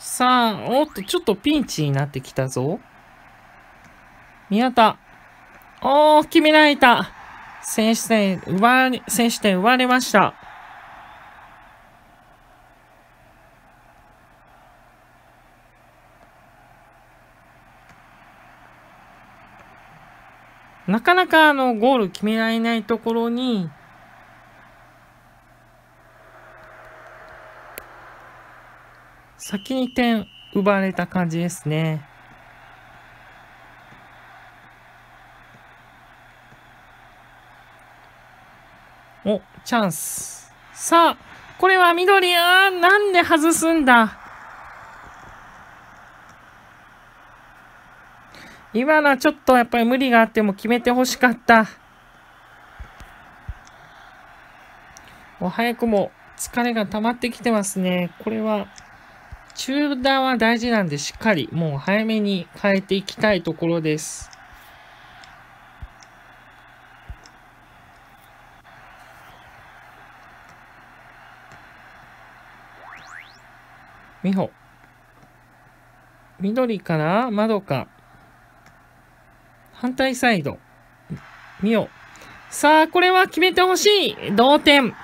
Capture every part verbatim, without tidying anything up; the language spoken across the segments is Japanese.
さん、おっと、ちょっとピンチになってきたぞ。宮田。おー、決められた。先取点奪われ、先取点奪われました。なかなかあの、ゴール決められないところに、先に点奪われた感じですね。お、チャンス。さあ、これは緑、あー、なんで外すんだ。今のはちょっとやっぱり無理があっても決めてほしかった。お、早くも疲れが溜まってきてますね。これは。中断は大事なんで、しっかりもう早めに変えていきたいところです。美穂。緑から窓か。反対サイド。美穂。さあ、これは決めてほしい。同点。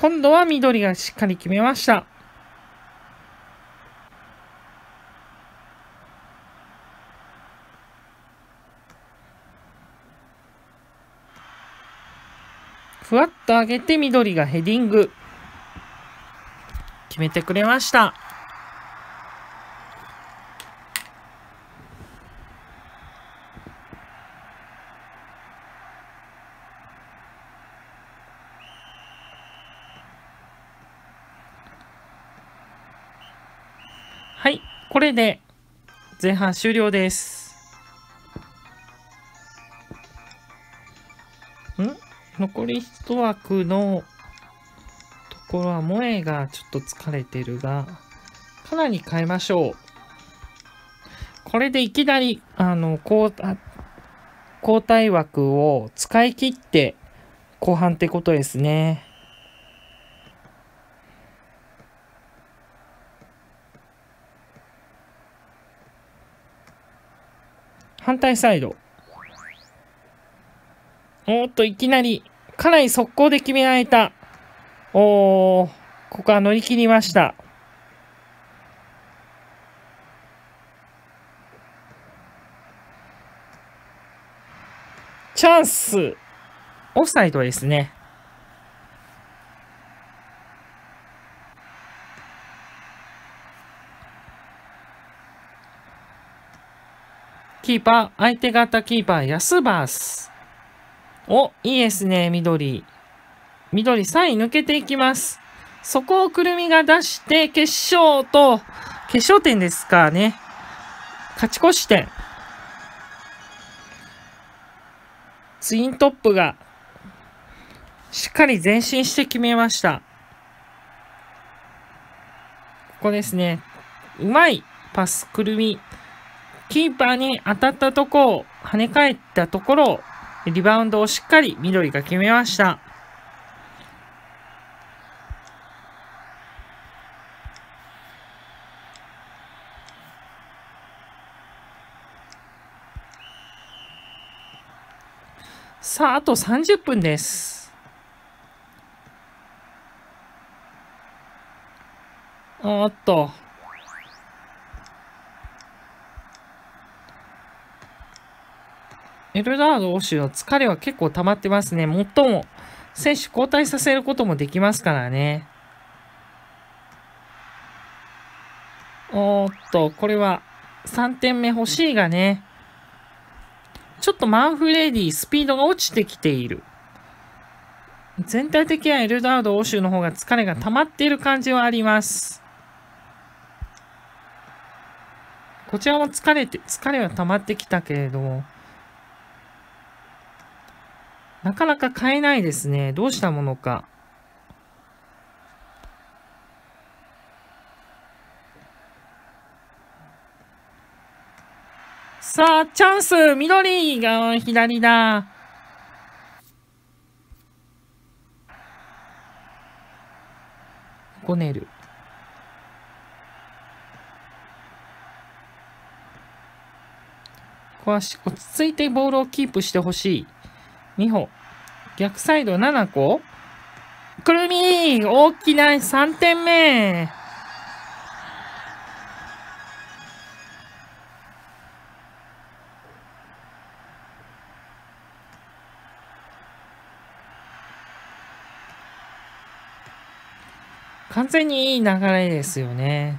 今度は緑がしっかり決めました。ふわっと上げて緑がヘディング。決めてくれました。はい、これで前半終了です。ん?残り一枠のところは萌がちょっと疲れてるが、かなり変えましょう。これでいきなりあの交代枠を使い切って後半ってことですね。反対サイド。おっと、いきなり、かなり速攻で決められた。おー、ここは乗り切りました。チャンス。オフサイドですね。キーパー、相手方キーパー、ヤスバース。お、いいですね、緑。緑、さんい抜けていきます。そこをくるみが出して、決勝と、決勝点ですかね。勝ち越し点。ツイントップが、しっかり前進して決めました。ここですね。うまいパス、くるみ。キーパーに当たったとこを跳ね返ったところをリバウンドをしっかり緑が決めました。さあ、あとさんじゅっぷんです。おっと。エルダード選手の疲れは結構溜まってますね。もっとも選手交代させることもできますからね。おーっと、これはさんてんめ欲しいがね。ちょっとマンフレディ、スピードが落ちてきている。全体的にはエルダード選手の方が疲れが溜まっている感じはあります。こちらも疲れて、疲れは溜まってきたけれども。なかなか買えないですね。どうしたものか。さあ、チャンス、緑が左だ。こねる。ここは落ち着いてボールをキープしてほしい。に歩。逆サイドなな個。くるみ大きなさんてんめ。完全にいい流れですよね。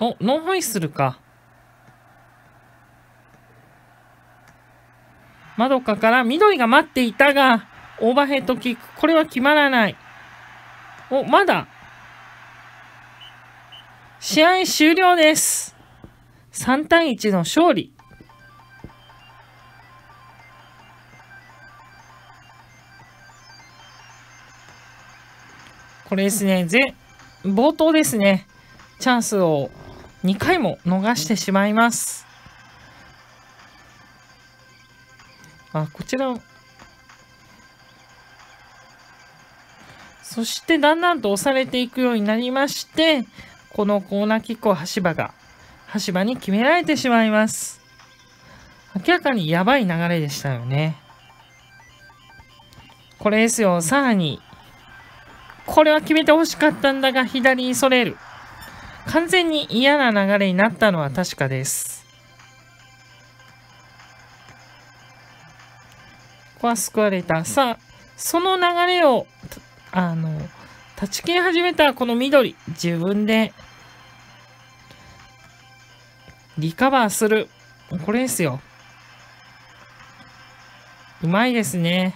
お、ノンホイッスルか。まどかから緑が待っていたが、オーバーヘッドキック。これは決まらない。お、まだ。試合終了です。さん対いちの勝利。これですね、ぜ冒頭ですね、チャンスをにかいも逃してしまいます。あ、こちら、そしてだんだんと押されていくようになりまして、このコーナーキックを橋場が橋場に決められてしまいます。明らかにやばい流れでしたよね。これですよ、さらにこれは決めてほしかったんだが、左にそれる。完全に嫌な流れになったのは確かです。ここは救われた。さあ、その流れをあの断ち切り始めたこの緑、自分でリカバーする。これですよ。うまいですね。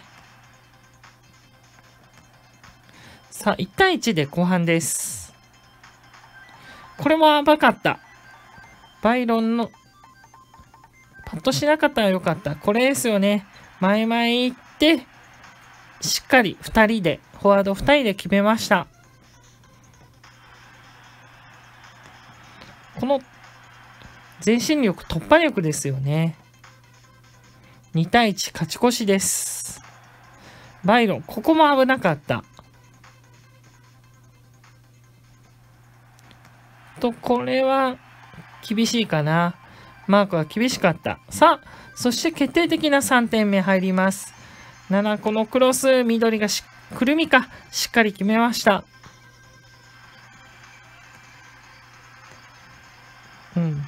さあ、いち対いちで後半です。これもやばかった。バイロンのパッとしなかったらよかった。これですよね。前々行って、しっかりふたりで、フォワードふたりで決めました。この前進力、突破力ですよね。に対いち、勝ち越しです。バイロン、ここも危なかった。と、これは厳しいかな。マークは厳しかった。さあ、そして決定的なさんてんめ入ります。なな個のクロス、緑がし、くるみか、しっかり決めました。うん。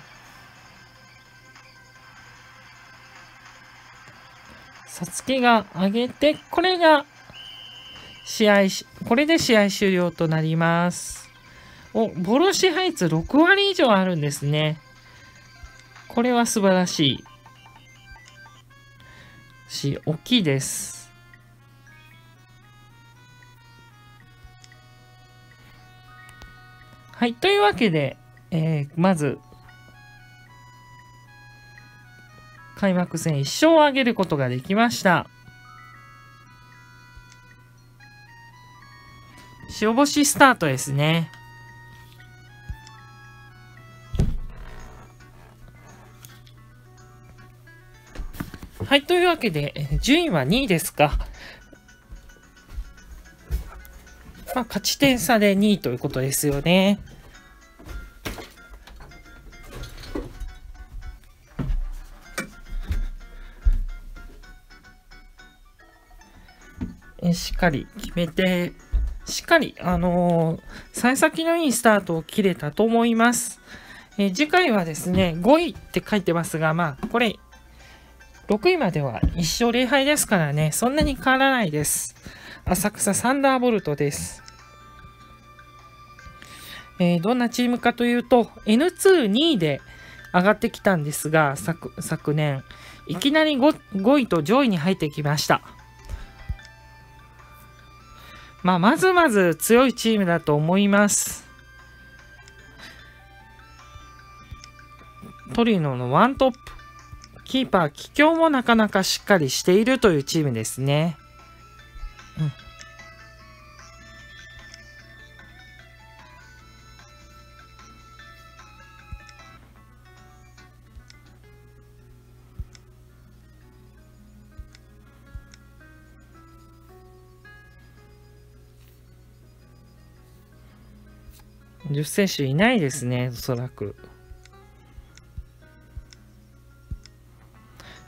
さつきが上げて、これが試合、これで試合終了となります。お、ボール支配率ろく割以上あるんですね。これは素晴らしいし、大きいです。はい、というわけで、えー、まず、開幕戦いっ勝を挙げることができました。白星スタートですね。はい、というわけで、順位はにいですか。まあ、勝ち点差でにいということですよね。しっかり決めて、しっかり、あのー、幸先のいいスタートを切れたと思います。えー、次回はですね、ごいって書いてますが、まあ、これ、ろくいまではいっ勝れい敗ですからね、そんなに変わらないです。浅草サンダーボルトです。えー、どんなチームかというと、エヌにい で上がってきたんですが、昨、昨年、いきなり ご, ごいと上位に入ってきました。まあ、まずまず強いチームだと思います。トリノのワントップ。キーパー、帰京もなかなかしっかりしているというチームですね。うん、女子選手いないですね、おそらく。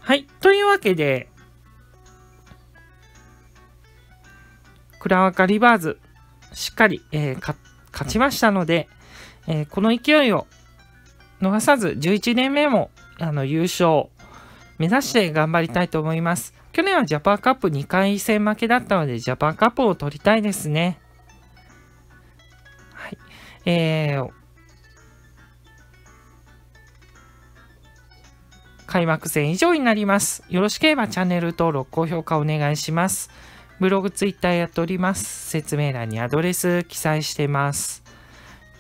はい、というわけで、クラワカリバーズ、しっかり、えー、か勝ちましたので、えー、この勢いを逃さず、じゅういちねんめもあの優勝目指して頑張りたいと思います。去年はジャパンカップにかいせん負けだったので、ジャパンカップを取りたいですね。はい。えー、開幕戦以上になります。よろしければチャンネル登録、高評価お願いします。ブログ、ツイッターやっております。説明欄にアドレス記載してます。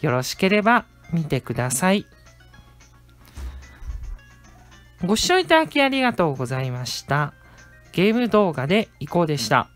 よろしければ見てください。ご視聴いただきありがとうございました。ゲーム動画でいこうでした。